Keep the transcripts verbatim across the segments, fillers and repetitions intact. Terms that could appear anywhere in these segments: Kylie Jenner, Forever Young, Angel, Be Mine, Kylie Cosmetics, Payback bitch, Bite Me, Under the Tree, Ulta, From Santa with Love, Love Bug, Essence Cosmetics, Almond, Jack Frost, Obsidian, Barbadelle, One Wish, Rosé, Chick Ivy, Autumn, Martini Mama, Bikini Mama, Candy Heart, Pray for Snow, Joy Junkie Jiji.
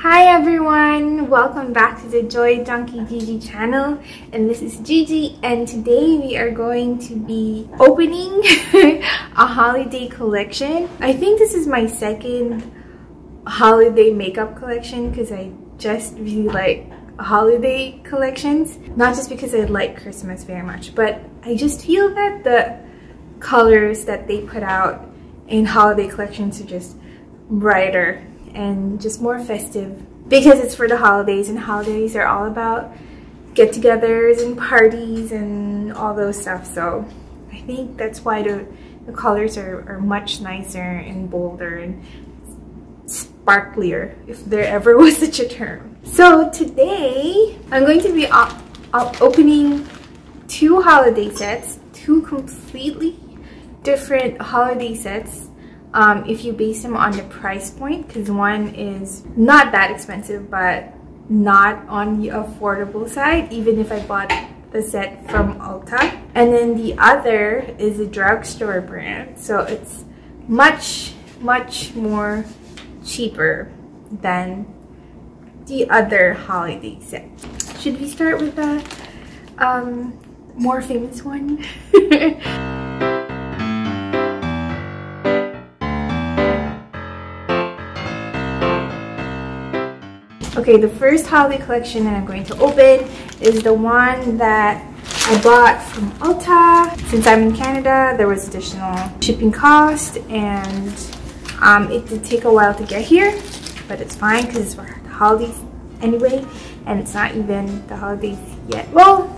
Hi everyone, welcome back to the Joy Junkie Jiji channel, and this is Gigi, and today we are going to be opening a holiday collection. I think this is my second holiday makeup collection because I just really like holiday collections. Not just because I like Christmas very much, but I just feel that the colors that they put out in holiday collections are just brighter and just more festive because it's for the holidays, and holidays are all about get-togethers and parties and all those stuff. So I think that's why the, the colors are, are much nicer and bolder and sparklier, if there ever was such a term. So today I'm going to be op op opening two holiday sets, two completely different holiday sets. Um, if you base them on the price point, because one is not that expensive but not on the affordable side, even if I bought the set from Ulta, and then the other is a drugstore brand, so it's much much more cheaper than the other holiday set. Should we start with the um, more famous one? Okay, the first holiday collection that I'm going to open is the one that I bought from Ulta. Since I'm in Canada, there was additional shipping cost, and um, it did take a while to get here, but it's fine because it's for the holidays anyway, and it's not even the holidays yet. Well,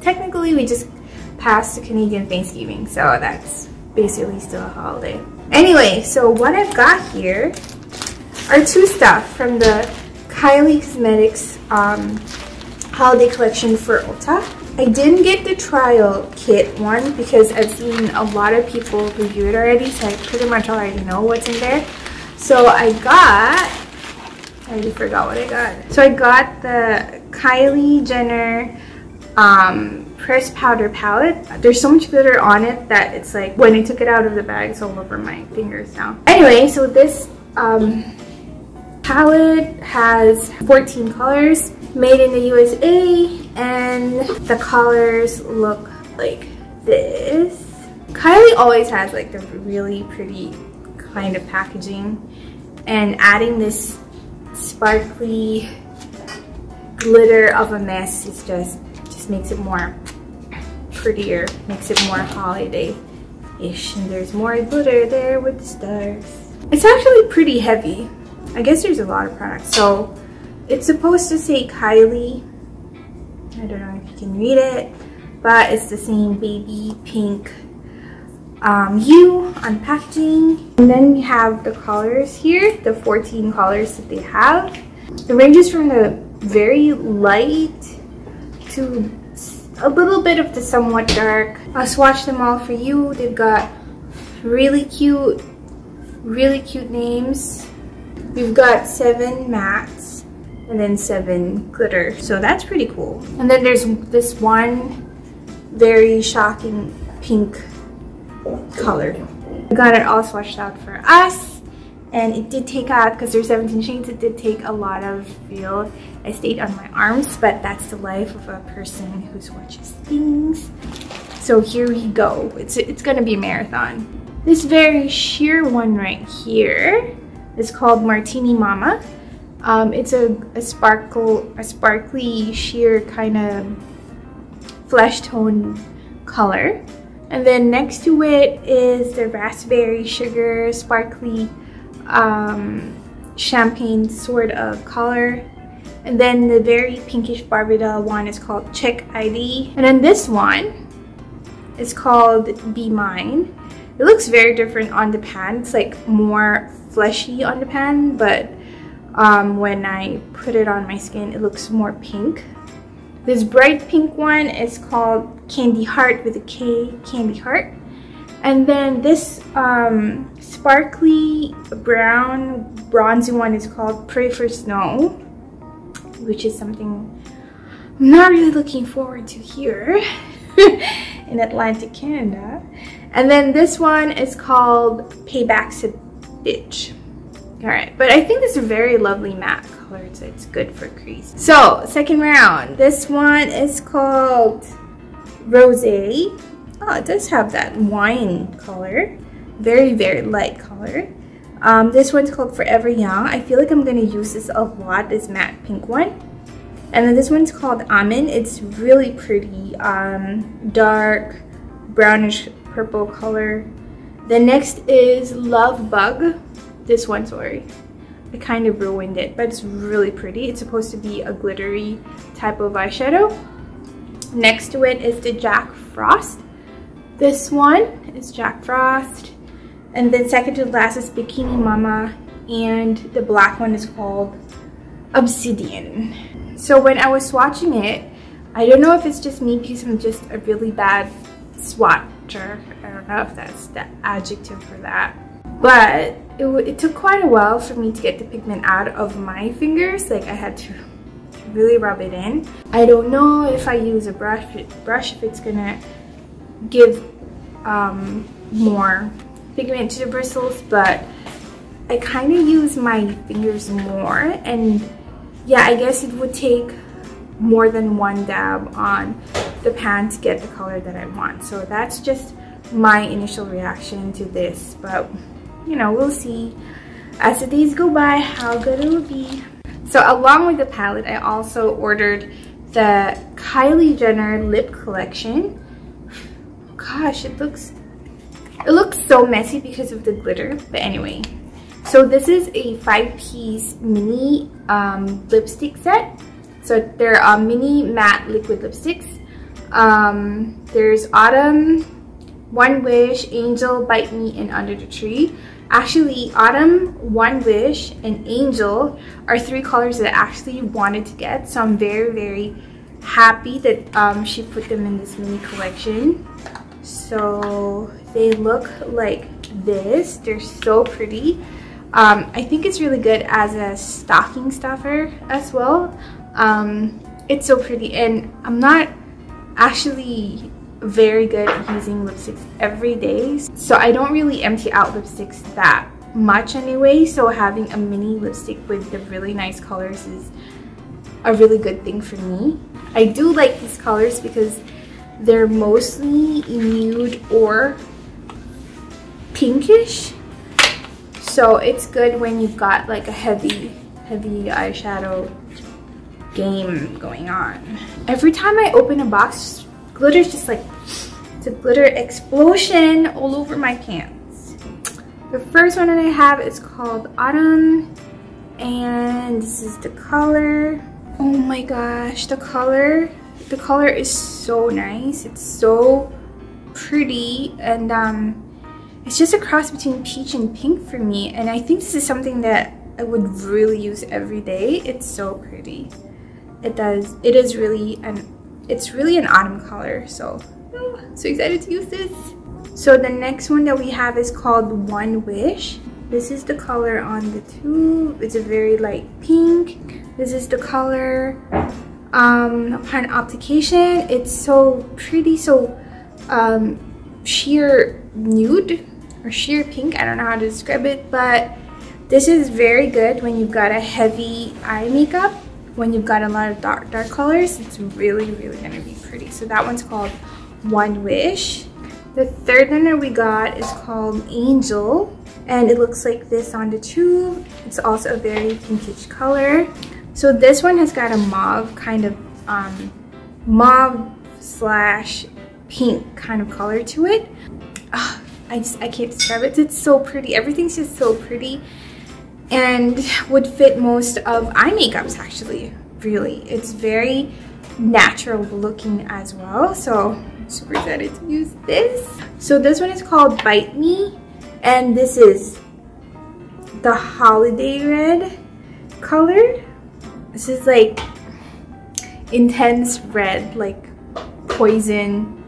technically we just passed the Canadian Thanksgiving, so that's basically still a holiday. Anyway, so what I've got here are two stuff from the Kylie Cosmetics um, holiday collection for Ulta. I didn't get the trial kit one because I've seen a lot of people review it already, so I pretty much already know what's in there. So I got, I already forgot what I got. So I got the Kylie Jenner um, pressed powder palette. There's so much glitter on it that it's like, when I took it out of the bag, it's all over my fingers now. Anyway, so this um, palette has fourteen colors, made in the U S A, and the colors look like this. Kylie always has like the really pretty kind of packaging, and adding this sparkly glitter of a mess is just just makes it more prettier, makes it more holiday-ish. And there's more glitter there with the stars. It's actually pretty heavy. I guess there's a lot of products. So it's supposed to say Kylie. I don't know if you can read it, but it's the same baby pink um, hue on packaging. And then we have the colors here, the fourteen colors that they have. It ranges from the very light to a little bit of the somewhat dark. I'll swatch them all for you. They've got really cute, really cute names. We've got seven mattes and then seven glitter, so that's pretty cool. And then there's this one very shocking pink color. I got it all swatched out for us, and it did take out, because there's seventeen shades, it did take a lot of real estate on my arms, but that's the life of a person who swatches things. So here we go. It's, it's gonna be a marathon. This very sheer one right here, it's called Martini Mama. Um, it's a, a sparkle, a sparkly sheer kind of flesh tone color. And then next to it is the raspberry sugar sparkly um, champagne sort of color. And then the very pinkish Barbadelle one is called Chick Ivy. And then this one is called Be Mine. It looks very different on the pan. It's like more fleshy on the pan, but um, when I put it on my skin, it looks more pink. This bright pink one is called Candy Heart with a K, Candy Heart. And then this um, sparkly brown bronzy one is called Pray for Snow, which is something I'm not really looking forward to here in Atlantic Canada. And then this one is called Payback Bitch. All right, but I think it's a very lovely matte color, so it's good for crease. So, second round. This one is called Rosé. Oh, it does have that wine color. Very, very light color. Um, this one's called Forever Young. I feel like I'm going to use this a lot, this matte pink one. And then this one's called Almond. It's really pretty. Um, dark, brownish purple color. The next is Love Bug. This one, sorry. I kind of ruined it, but it's really pretty. It's supposed to be a glittery type of eyeshadow. Next to it is the Jack Frost. This one is Jack Frost. And then second to last is Bikini Mama. And the black one is called Obsidian. So when I was swatching it, I don't know if it's just me because I'm just a really bad swatcher. I don't know if that's the adjective for that. But it, it took quite a while for me to get the pigment out of my fingers. Like I had to really rub it in. I don't know if I use a brush, brush if it's gonna give um, more pigment to the bristles, but I kind of use my fingers more, and yeah, I guess it would take more than one dab on the pan to get the color that I want. So that's just my initial reaction to this, but you know, we'll see as the days go by how good it will be. So along with the palette, I also ordered the Kylie Jenner lip collection. Gosh, it looks it looks so messy because of the glitter, but anyway. So this is a five-piece mini um, lipstick set. So there are mini matte liquid lipsticks. Um, there's Autumn, One Wish, Angel, Bite Me, and Under the Tree. Actually, Autumn, One Wish, and Angel are three colors that I actually wanted to get. So I'm very, very happy that um, she put them in this mini collection. So they look like this. They're so pretty. Um, I think it's really good as a stocking stuffer as well. Um, it's so pretty, and I'm not actually very good at using lipsticks every day, so I don't really empty out lipsticks that much anyway, so having a mini lipstick with the really nice colors is a really good thing for me. I do like these colors because they're mostly nude or pinkish, so it's good when you've got like a heavy heavy eyeshadow game going on. Every time I open a box, glitter's just like, it's a glitter explosion all over my pants. The first one that I have is called Autumn, and this is the color. Oh my gosh, the color. The color is so nice. It's so pretty, and um, it's just a cross between peach and pink for me, and I think this is something that I would really use every day. It's so pretty. It does, it is really an It's really an autumn color, so oh, so excited to use this. So the next one that we have is called One Wish. This is the color on the tube. It's a very light pink. This is the color um, upon application. It's so pretty, so um, sheer nude or sheer pink. I don't know how to describe it, but this is very good when you've got a heavy eye makeup. When you've got a lot of dark dark colors, it's really really gonna be pretty. So that one's called One Wish. The third one that we got is called Angel, and it looks like this on the tube. It's also a very pinkish color. So this one has got a mauve kind of um, mauve slash pink kind of color to it. Oh, I just I can't describe it. It's so pretty. Everything's just so pretty, and would fit most of eye makeups actually, really. It's very natural looking as well, so I'm super excited to use this. So this one is called Bite Me, and this is the holiday red color. This is like intense red, like poison,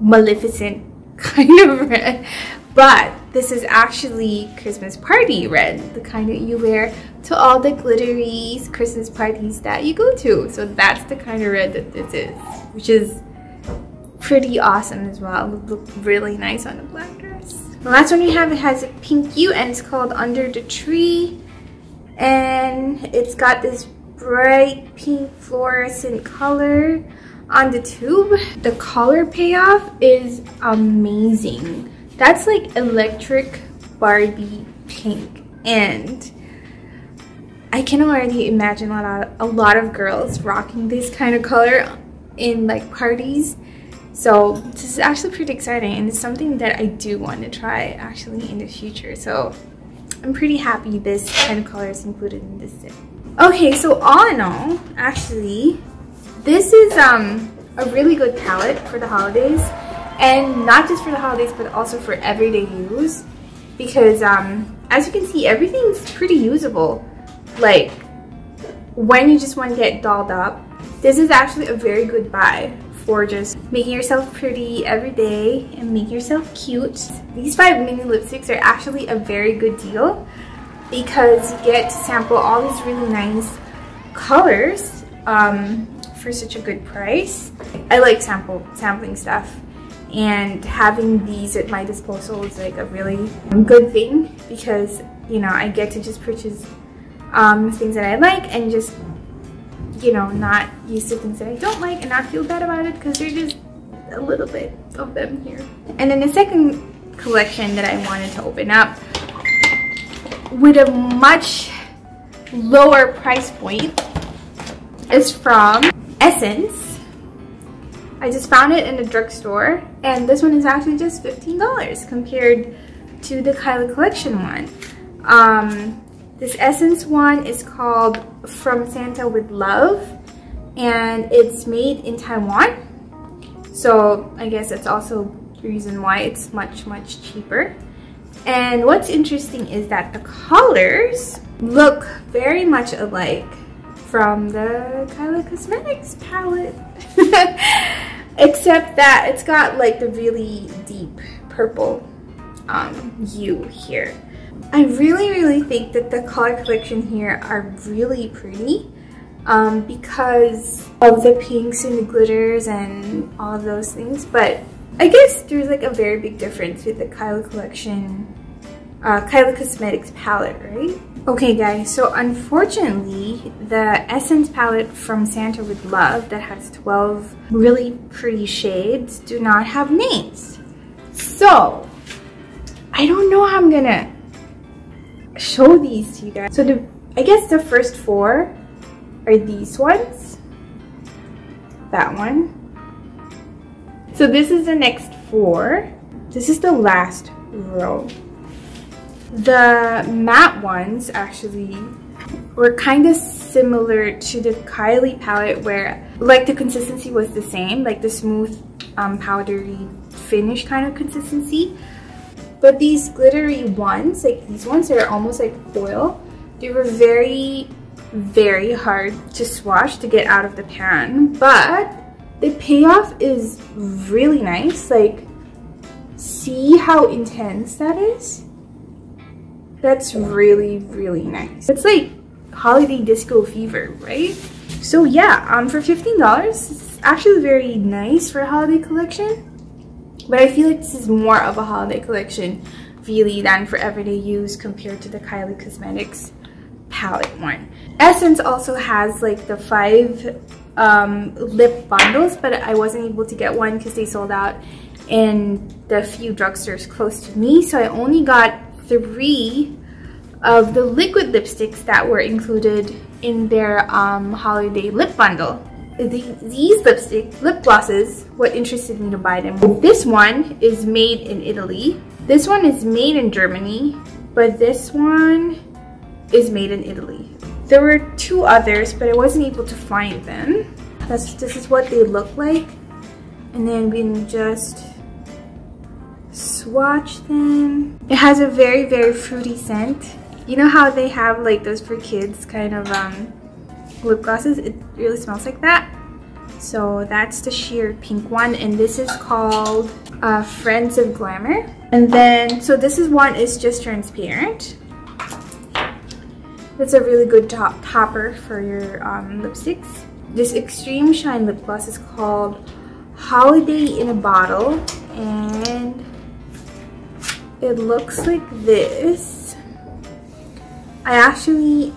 maleficent kind of red. But this is actually Christmas party red, the kind that you wear to all the glittery Christmas parties that you go to. So that's the kind of red that this is, which is pretty awesome as well. It would look really nice on a black dress. The last one we have, it has a pink hue and it's called Under the Tree. And it's got this bright pink fluorescent color on the tube. The color payoff is amazing. That's like electric Barbie pink. And I can already imagine a lot of, a lot of girls rocking this kind of color in like parties. So this is actually pretty exciting, and it's something that I do want to try actually in the future. So I'm pretty happy this kind of color is included in this set. Okay, so all in all, actually, this is um, a really good palette for the holidays. And not just for the holidays, but also for everyday use. Because um, as you can see, everything's pretty usable. Like, when you just want to get dolled up, this is actually a very good buy for just making yourself pretty every day and making yourself cute. These five mini lipsticks are actually a very good deal because you get to sample all these really nice colors um, for such a good price. I like sample sampling stuff, and having these at my disposal is like a really good thing because, you know, I get to just purchase um, things that I like and just, you know, not used to things that I don't like and not feel bad about it because there's just a little bit of them here. And then the second collection that I wanted to open up with a much lower price point is from Essence. I just found it in the drugstore, and this one is actually just fifteen dollars compared to the Kylie collection one. Um, This Essence one is called From Santa with Love, and it's made in Taiwan. So I guess that's also the reason why it's much, much cheaper. And what's interesting is that the colors look very much alike from the Kylie Cosmetics palette. Except that it's got like the really deep purple um, hue here. I really, really think that the color collection here are really pretty um, because of the pinks and the glitters and all of those things. But I guess there's like a very big difference with the Kylie collection, uh, Kylie Cosmetics palette, right? Okay guys, so unfortunately the Essence palette From Santa with Love that has twelve really pretty shades do not have names. So I don't know how I'm gonna show these to you guys. So the I guess the first four are these ones, that one. So this is the next four. This is the last row. The matte ones actually were kind of similar to the Kylie palette, where like the consistency was the same, like the smooth um, powdery finish kind of consistency. But these glittery ones, like these ones that are almost like foil, they were very, very hard to swatch to get out of the pan. But the payoff is really nice. Like, see how intense that is? That's really, really nice. It's like holiday disco fever, right? So yeah, um, for fifteen dollars, it's actually very nice for a holiday collection. But I feel like this is more of a holiday collection really than for everyday use compared to the Kylie Cosmetics palette one. Essence also has like the five um, lip bundles, but I wasn't able to get one because they sold out in the few drugstores close to me. So I only got three of the liquid lipsticks that were included in their um, holiday lip bundle. The, these lipstick lip glosses, what interested me to buy them. This one is made in Italy. This one is made in Germany, but this one is made in Italy. There were two others, but I wasn't able to find them. That's, this is what they look like. And then we can just swatch them. It has a very, very fruity scent. You know how they have like those for kids kind of um, lip glosses? It really smells like that. So that's the sheer pink one, and this is called uh, Friends of Glamour. And then so this is one is just transparent. That's a really good top topper for your um, lipsticks. This extreme shine lip gloss is called Holiday in a Bottle, and It looks like this. I actually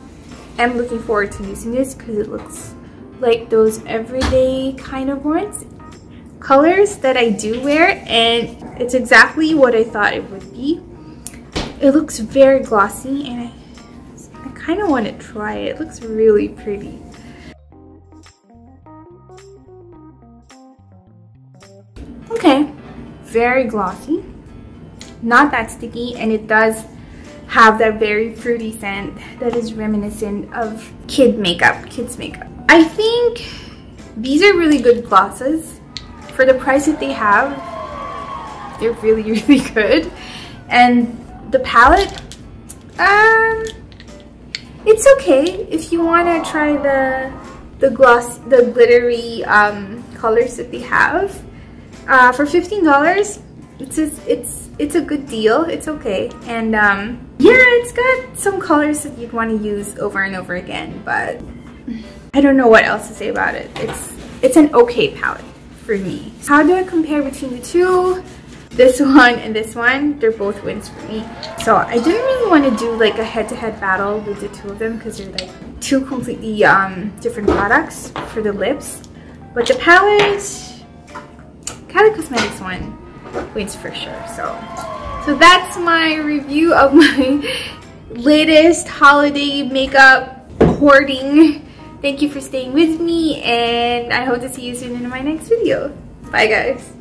am looking forward to using this because it looks like those everyday kind of ones. Colors that I do wear, and it's exactly what I thought it would be. It looks very glossy, and I, I kind of want to try it. It looks really pretty. Okay, very glossy, not that sticky, and it does have that very fruity scent that is reminiscent of kid makeup, kids makeup. I think these are really good glosses. For the price that they have, they're really, really good. And the palette, um, it's okay if you wanna try the the gloss, the glittery um, colors that they have. Uh, for fifteen dollars, it's a, it's it's a good deal. It's okay, and um, yeah, it's got some colors that you'd want to use over and over again. But I don't know what else to say about it. It's it's an okay palette for me. How do I compare between the two? This one and this one, they're both wins for me. So I didn't really want to do like a head-to-head battle with the two of them because they're like two completely um, different products for the lips. But the palette, Kylie Cosmetics one wins for sure. So, so that's my review of my latest holiday makeup hoarding. Thank you for staying with me, and I hope to see you soon in my next video. Bye guys.